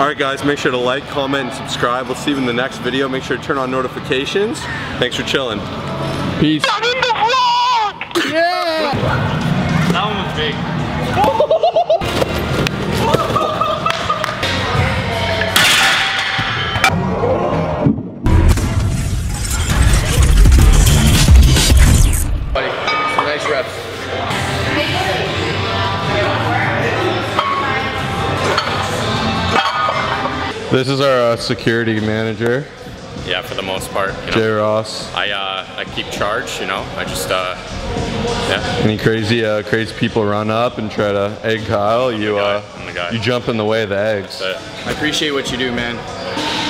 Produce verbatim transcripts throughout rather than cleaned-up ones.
Alright guys, make sure to like, comment, and subscribe. We'll see you in the next video. Make sure to turn on notifications. Thanks for chilling. Peace. I'm in the vlog! Yeah! That one was big. Some nice reps. This is our uh, security manager. Yeah, for the most part. You know, J. Ross. I uh, I keep charge, you know. I just uh, yeah. Any crazy uh, crazy people run up and try to egg Kyle? I'm you uh, I'm the guy. You jump in the way of the eggs. I appreciate what you do, man.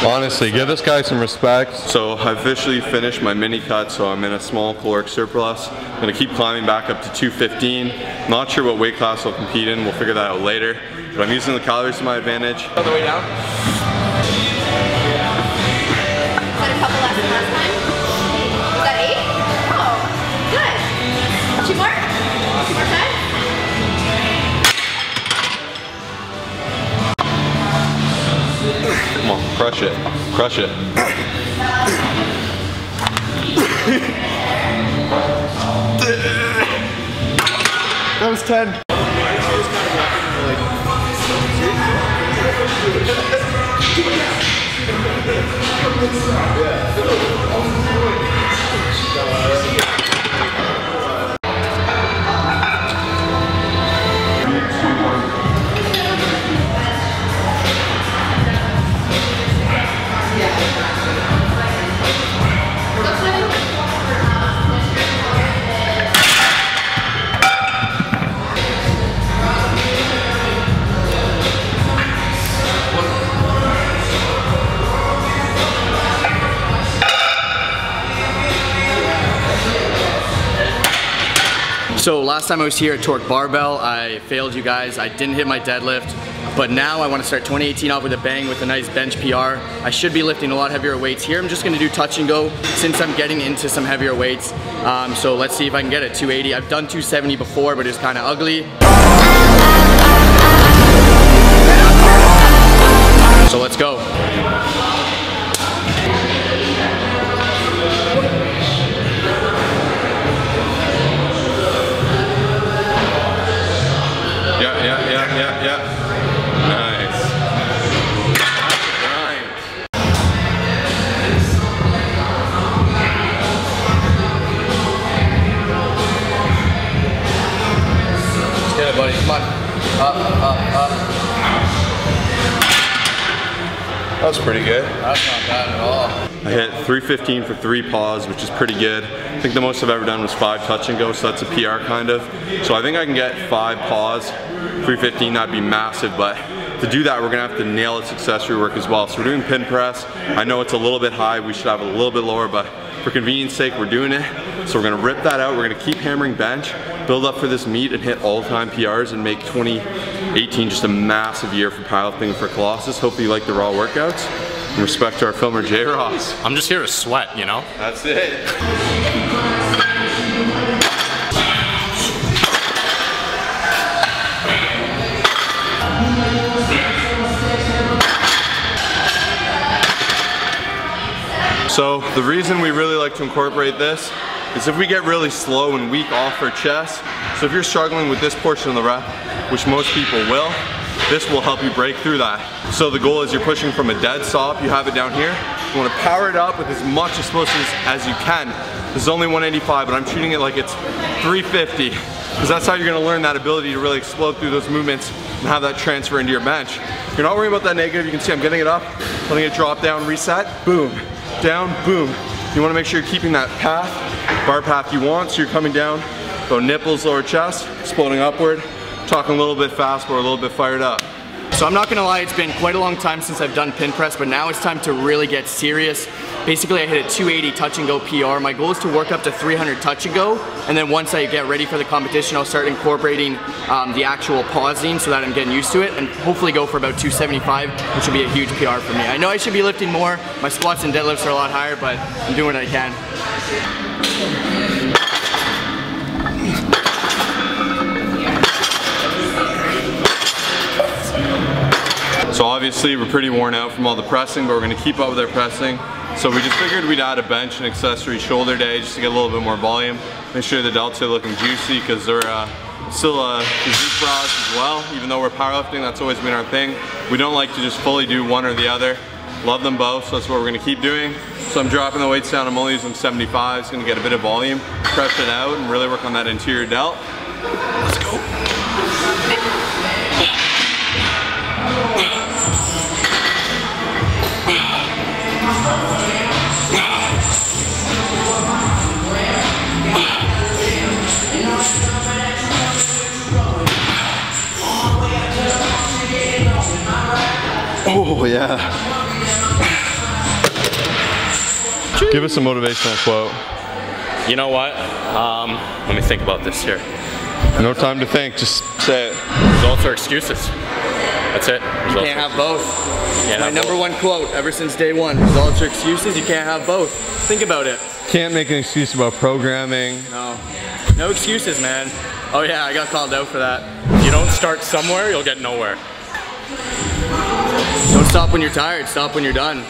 Honestly, give this guy some respect. So I officially finished my mini cut, so I'm in a small caloric surplus. I'm gonna keep climbing back up to two fifteen. Not sure what weight class I'll compete in. We'll figure that out later. But I'm using the calories to my advantage. All the way down. Come on, crush it, crush it. That was ten. So last time I was here at Torque Barbell, I failed you guys. I didn't hit my deadlift, but now I want to start twenty eighteen off with a bang with a nice bench P R. I should be lifting a lot heavier weights. Here I'm just going to do touch and go since I'm getting into some heavier weights. Um, so let's see if I can get it, two eighty. I've done two seventy before, but it's kind of ugly. So let's go. Yeah, yeah. Nice. Let's get it, buddy. Come on. Up, up, up. That was pretty good. That's not bad at all. I hit three fifteen for three paws, which is pretty good. I think the most I've ever done was five touch and go, so that's a P R kind of. So I think I can get five paws, three fifteen, that'd be massive, but to do that we're gonna have to nail its accessory work as well. So we're doing pin press. I know it's a little bit high, we should have it a little bit lower, but for convenience sake we're doing it. So we're gonna rip that out, we're gonna keep hammering bench, build up for this meet and hit all-time P Rs and make twenty eighteen just a massive year for powerlifting for Colossus. Hope you like the raw workouts. In respect to our filmer J. Ross. I'm just here to sweat, you know? That's it. So the reason we really like to incorporate this is if we get really slow and weak off our chest. So if you're struggling with this portion of the rep, which most people will, this will help you break through that. So the goal is you're pushing from a dead stop, you have it down here, you want to power it up with as much explosives as you can. This is only one eighty-five, but I'm treating it like it's three fifty, because that's how you're going to learn that ability to really explode through those movements and have that transfer into your bench. If you're not worrying about that negative, you can see I'm getting it up, letting it drop down, reset, boom, down, boom. You want to make sure you're keeping that path, bar path you want, so you're coming down, go nipples, lower chest, exploding upward. Talking a little bit fast, but we're a little bit fired up. So I'm not gonna lie, it's been quite a long time since I've done pin press, but now it's time to really get serious. Basically I hit a two eighty touch and go P R. My goal is to work up to three hundred touch and go, and then once I get ready for the competition, I'll start incorporating um, the actual pausing so that I'm getting used to it, and hopefully go for about two seventy-five, which will be a huge P R for me. I know I should be lifting more, my squats and deadlifts are a lot higher, but I'm doing what I can. So obviously we're pretty worn out from all the pressing, but we're gonna keep up with our pressing. So we just figured we'd add a bench and accessory shoulder day just to get a little bit more volume. Make sure the delts are looking juicy because they're uh, still a physique bros as well. Even though we're powerlifting, that's always been our thing. We don't like to just fully do one or the other. Love them both, so that's what we're gonna keep doing. So I'm dropping the weights down, I'm only using seventy-fives, gonna get a bit of volume, press it out, and really work on that interior delt. Let's go. Oh yeah. Give us a motivational quote. You know what? Um, let me think about this here. No time to think, just say it. Results are excuses. That's it. Results you can't have both. Can't My have number both. one quote ever since day one. Results are excuses, you can't have both. Think about it. Can't make an excuse about programming. No. No excuses, man. Oh yeah, I got called out for that. If you don't start somewhere, you'll get nowhere. Don't stop when you're tired, stop when you're done.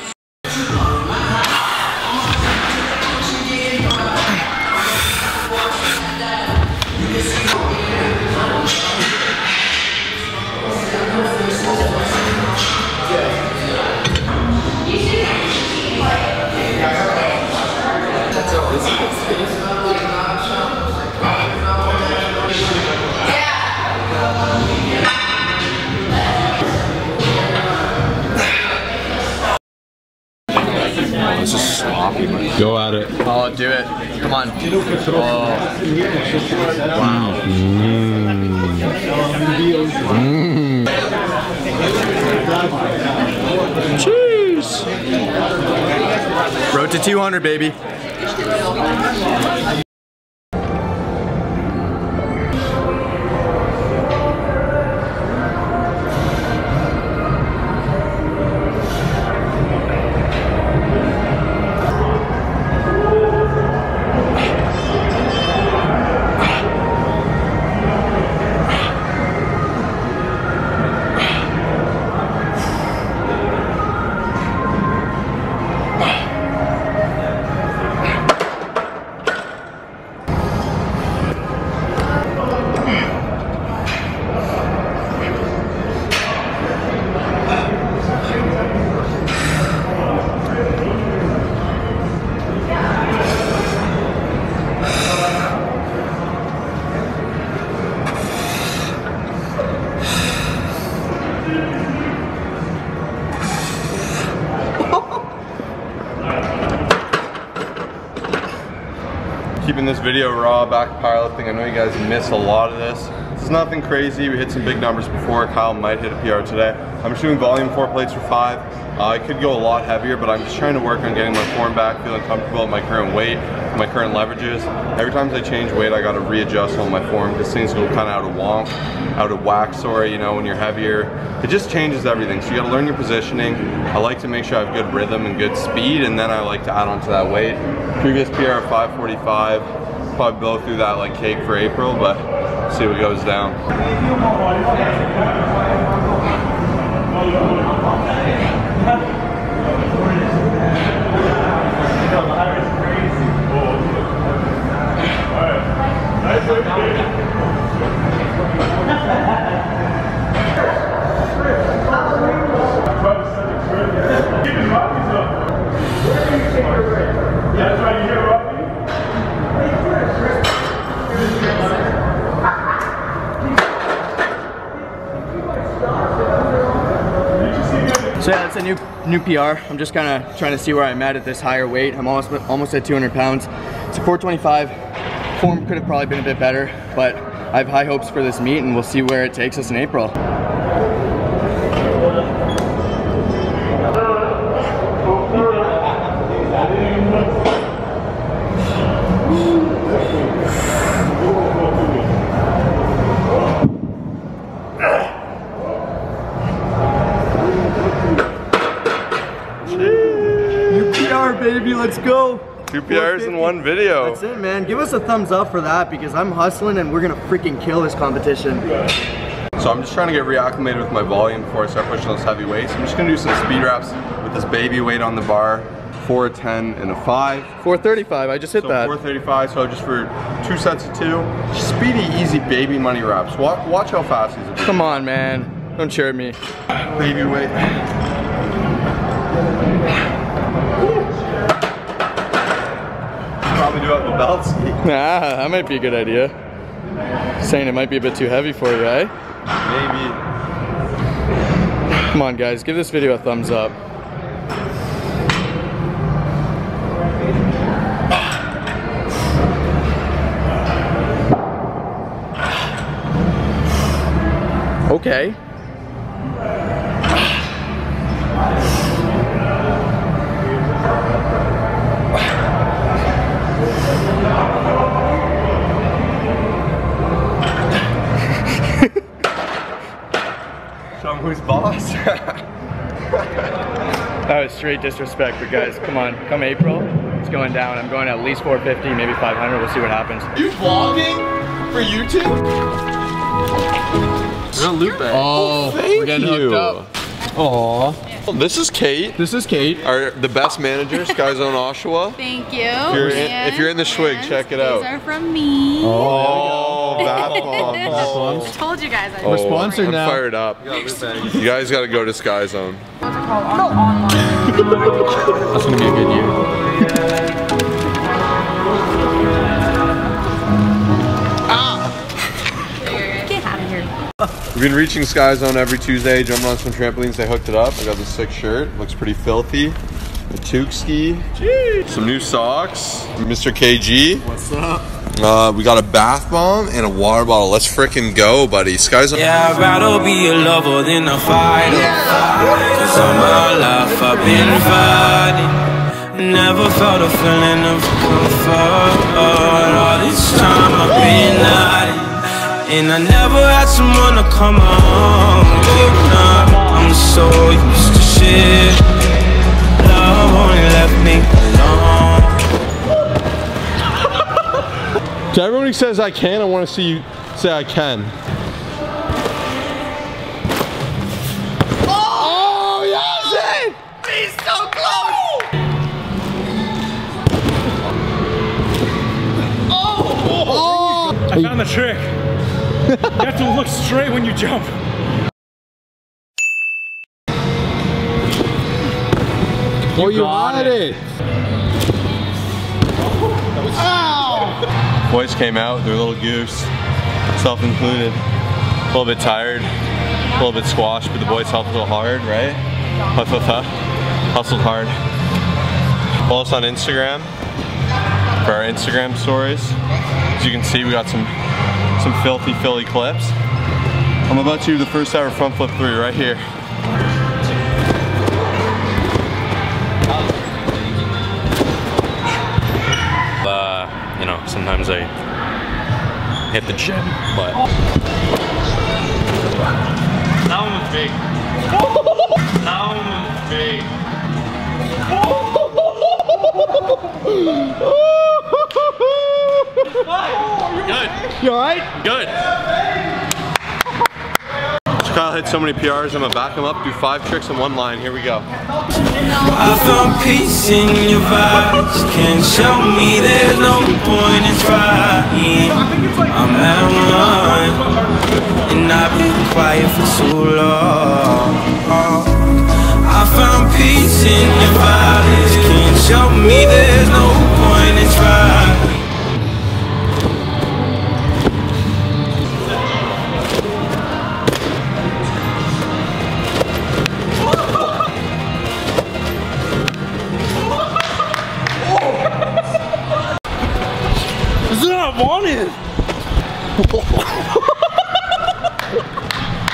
Go at it. Oh, do it. Come on. Oh. Wow. Mm. Mm. Jeez. Road to two hundred, baby. Keeping this video raw, back powerlifting. I know you guys miss a lot of this. It's nothing crazy. We hit some big numbers before. Kyle might hit a P R today. I'm just doing volume four plates for five. Uh, I could go a lot heavier, but I'm just trying to work on getting my form back, feeling comfortable at my current weight, my current leverages. Every time I change weight, I got to readjust on my form because things go kind of out of wonk, out of whack, sorry, you know, when you're heavier. It just changes everything. So you got to learn your positioning. I like to make sure I have good rhythm and good speed, and then I like to add on to that weight. Previous P R of five forty-five, probably blow through that like cake for April, but see what goes down. So yeah, that's a new new P R. I'm just kind of trying to see where I'm at at this higher weight. I'm almost almost at two hundred pounds. It's a four twenty-five. Form could have probably been a bit better, but I have high hopes for this meet and we'll see where it takes us in April. New P R, baby, let's go! Two P Rs in one video. That's it, man. Give us a thumbs up for that because I'm hustling and we're gonna freaking kill this competition. So I'm just trying to get reacclimated with my volume before I start pushing those heavy weights. I'm just gonna do some speed reps with this baby weight on the bar. four, ten, and a five. four thirty-five, I just hit so that. four thirty-five, so just for two sets of two. Speedy, easy baby money reps. Watch, watch how fast these are. Come on, man. Don't cheer at me. Baby weight. Probably do it with belts. Nah, that might be a good idea. Saying it might be a bit too heavy for you, eh? Maybe. Come on, guys. Give this video a thumbs up. Okay. Show him who's boss. That was straight disrespect, but guys, come on, come April, it's going down. I'm going at least four fifty, maybe five hundred. We'll see what happens. Are you vlogging for YouTube? Lupe. Oh, oh thank we're getting you. Hooked up. Aww. Well, this is Kate. This is Kate. Our, the best manager, Sky Zone Oshawa. Thank you. If you're, in, if you're in the Schwig, check it out. These are from me. Oh, oh that bomb. I told you guys I oh, We're sponsored I'm now. I'm fired up. You guys got to go to Sky Zone. That's going to be a good year. We've been reaching Sky Zone every Tuesday, jumping on some trampolines. They hooked it up. I got this sick shirt. Looks pretty filthy. The toque ski. Jeez. Some new socks. Mister K G. What's up? Uh, we got a bath bomb and a water bottle. Let's frickin' go, buddy. Sky Zone. Yeah, I'd rather be a lover than a fighter. Yeah. Cause all my life I've been fighting. Never felt a feeling of comfort. All this time I've been hiding. And I never had someone to come home with. Nah, I'm so used to shit. Love only left me alone. To everyone who says I can, I want to see you say I can. Oh, oh yes! He's so close! Oh! Oh! I found the trick. You have to look straight when you jump. Oh, you got it. it. Ow! Boys came out, they're a little goose, self included. A little bit tired, a little bit squashed, but the boys helped a little hard, right? Huff, huff, huff. Hustled hard. Follow us on Instagram for our Instagram stories. As you can see, we got some. Some filthy Philly clips. I'm about to do the first ever front flip three right here. Uh, you know, sometimes I hit the gym, but that one was big. That one was big. Good. You alright? Good. Kyle hit so many P Rs, I'm gonna back him up, do five tricks in one line. Here we go. I found peace in your vibes. Can't show me there's no point in trying. I'm at one. And I've been quiet for so long. I found peace in your vibes. Can't show me there's no point in trying.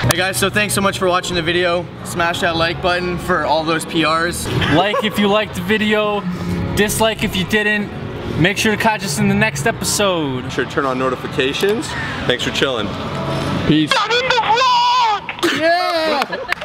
Hey guys, so thanks so much for watching the video. Smash that like button for all those P Rs. Like if you liked the video, dislike if you didn't. Make sure to catch us in the next episode. Make sure to turn on notifications. Thanks for chilling. Peace. Not in the vlog! Yeah!